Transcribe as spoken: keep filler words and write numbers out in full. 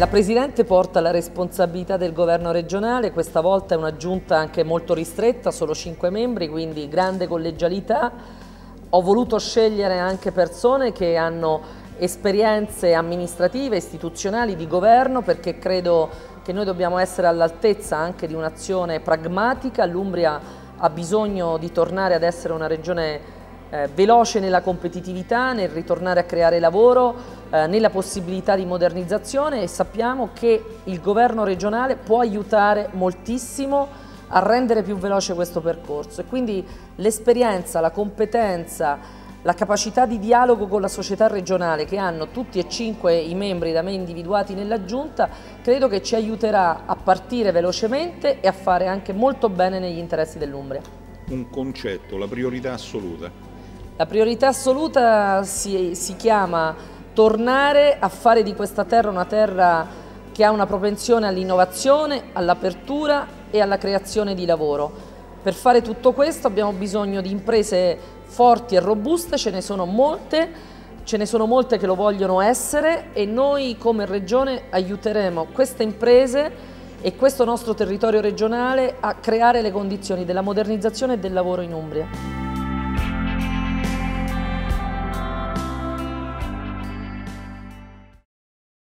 La Presidente porta la responsabilità del governo regionale, questa volta è una giunta anche molto ristretta, solo cinque membri, quindi grande collegialità. Ho voluto scegliere anche persone che hanno esperienze amministrative, istituzionali, di governo, perché credo che noi dobbiamo essere all'altezza anche di un'azione pragmatica. L'Umbria ha bisogno di tornare ad essere una regione eh, veloce nella competitività, nel ritornare a creare lavoro, eh, nella possibilità di modernizzazione, e sappiamo che il governo regionale può aiutare moltissimo a rendere più veloce questo percorso, e quindi l'esperienza, la competenza, la capacità di dialogo con la società regionale che hanno tutti e cinque i membri da me individuati nella Giunta, credo che ci aiuterà a partire velocemente e a fare anche molto bene negli interessi dell'Umbria. Un concetto, la priorità assoluta. La priorità assoluta si, si chiama tornare a fare di questa terra una terra che ha una propensione all'innovazione, all'apertura e alla creazione di lavoro. Per fare tutto questo abbiamo bisogno di imprese forti e robuste, ce ne sono molte, ce ne sono molte che lo vogliono essere, e noi come Regione aiuteremo queste imprese e questo nostro territorio regionale a creare le condizioni della modernizzazione e del lavoro in Umbria.